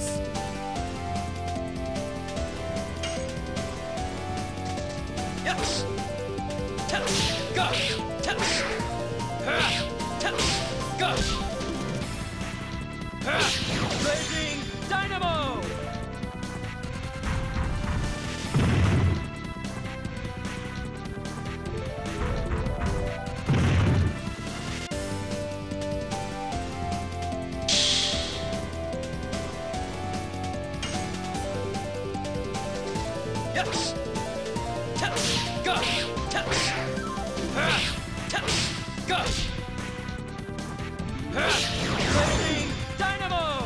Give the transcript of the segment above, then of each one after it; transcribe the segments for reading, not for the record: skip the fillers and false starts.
minutes. Yes. Gosh. Touch. Gosh. Raging Dynamo. Yes. Gosh. Touch. Touch. Gosh. Dynamo.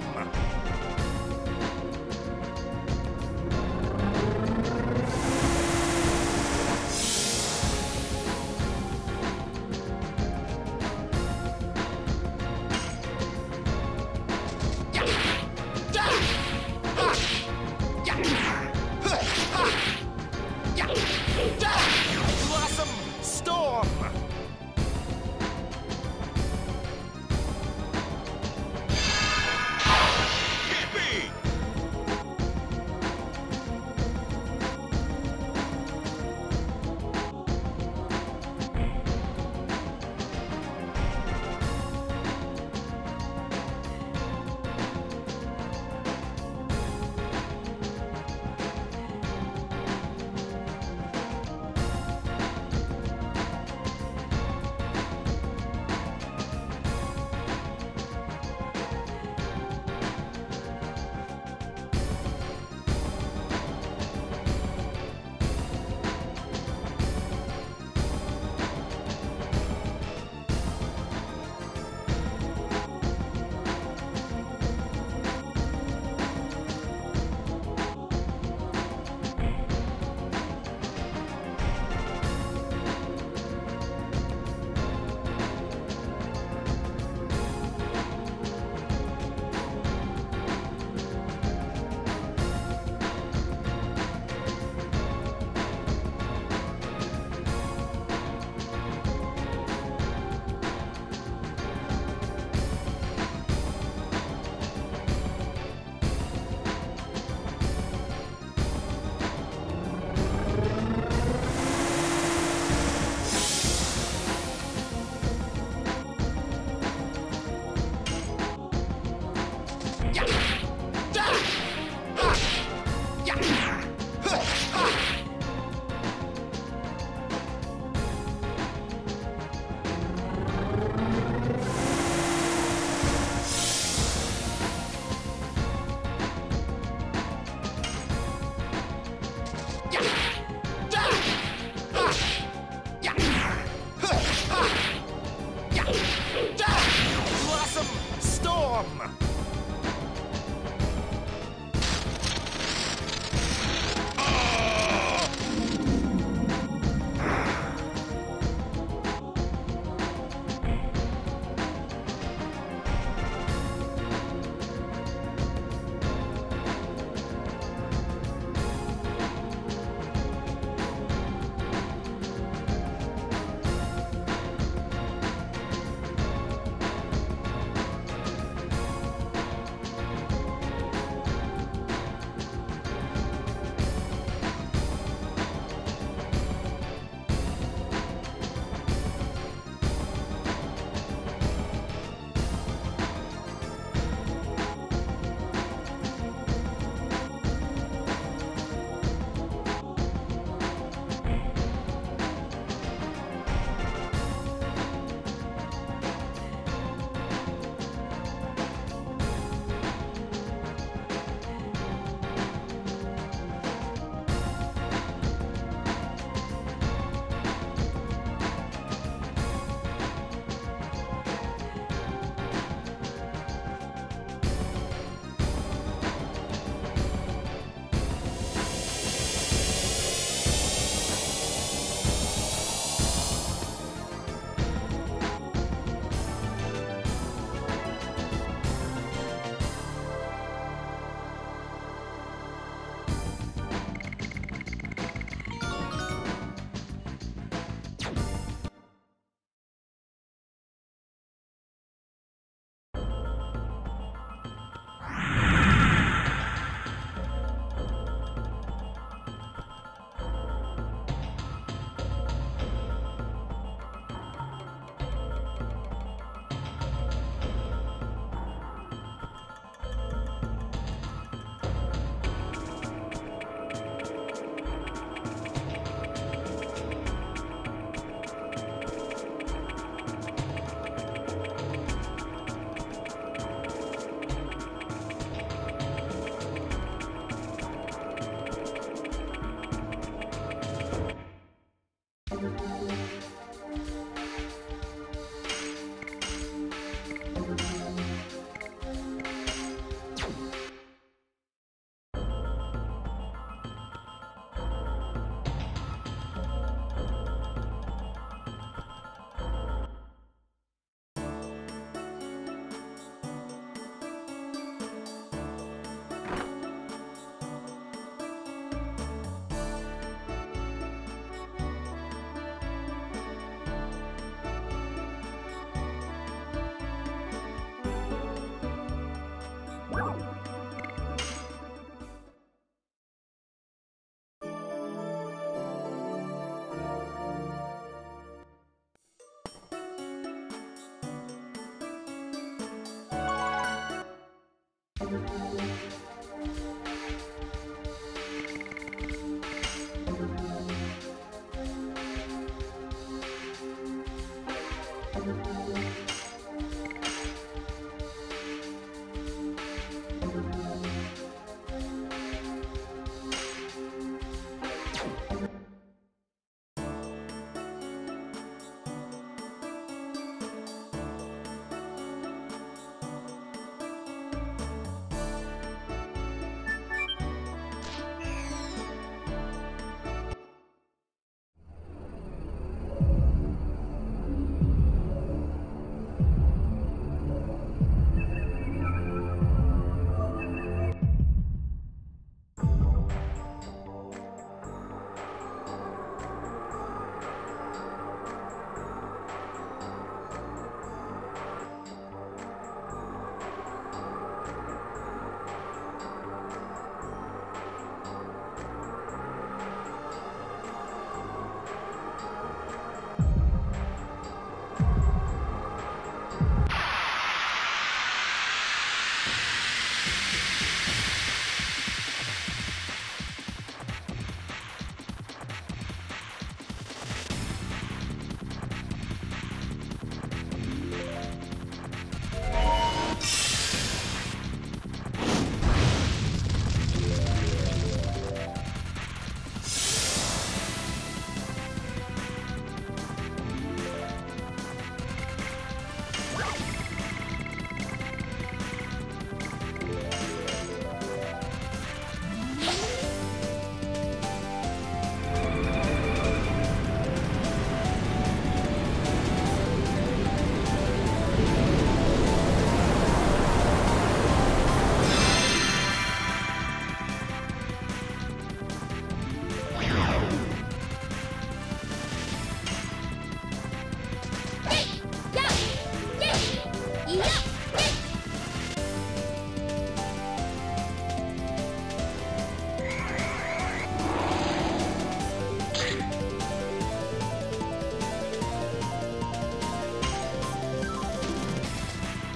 come.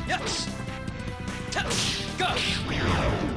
Yes! Go!